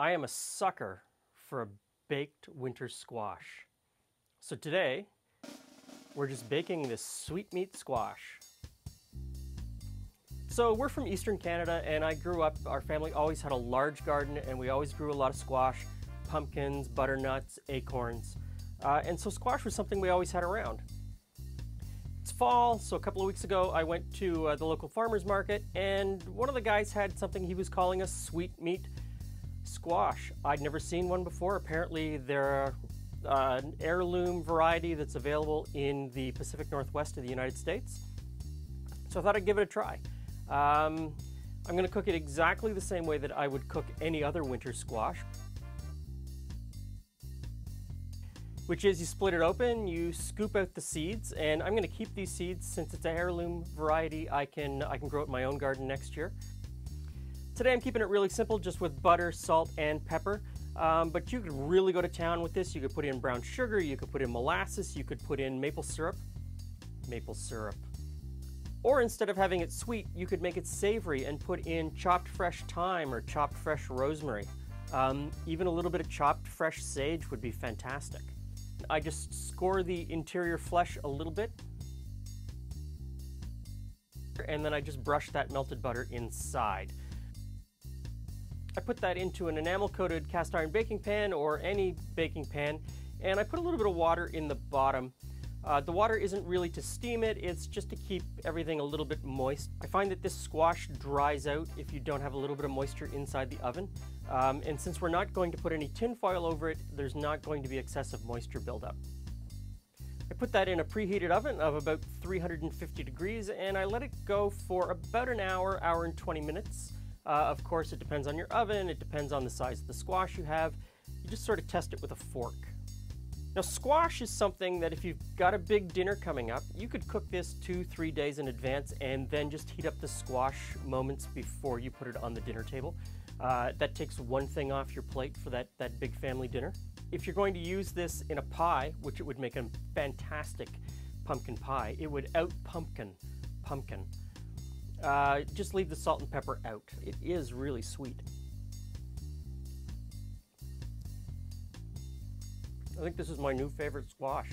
I am a sucker for a baked winter squash. So today, we're just baking this sweetmeat squash. So we're from Eastern Canada, and I grew up, our family always had a large garden, and we always grew a lot of squash, pumpkins, butternuts, acorns. And so squash was something we always had around. It's fall, so a couple of weeks ago, I went to the local farmer's market, and one of the guys had something he was calling a sweetmeat squash. I'd never seen one before. Apparently they're an heirloom variety that's available in the Pacific Northwest of the United States. So I thought I'd give it a try. I'm going to cook it exactly the same way that I would cook any other winter squash, which is you split it open, you scoop out the seeds, and I'm going to keep these seeds since it's a heirloom variety. I can grow it in my own garden next year. Today I'm keeping it really simple, just with butter, salt, and pepper. But you could really go to town with this. You could put in brown sugar, you could put in molasses, you could put in maple syrup. Or instead of having it sweet, you could make it savory and put in chopped fresh thyme or chopped fresh rosemary. Even a little bit of chopped fresh sage would be fantastic. I just score the interior flesh a little bit, and then I just brush that melted butter inside. I put that into an enamel-coated cast iron baking pan or any baking pan, and I put a little bit of water in the bottom. The water isn't really to steam it, it's just to keep everything a little bit moist. I find that this squash dries out if you don't have a little bit of moisture inside the oven. And since we're not going to put any tin foil over it, there's not going to be excessive moisture buildup. I put that in a preheated oven of about 350 degrees, and I let it go for about an hour, hour and 20 minutes. Of course, it depends on your oven, it depends on the size of the squash you have. You just sort of test it with a fork. Now, squash is something that if you've got a big dinner coming up, you could cook this 2-3 days in advance and then just heat up the squash moments before you put it on the dinner table. That takes one thing off your plate for that big family dinner. If you're going to use this in a pie, which it would make a fantastic pumpkin pie, it would out-pumpkin pumpkin. Just leave the salt and pepper out. It is really sweet. I think this is my new favorite squash.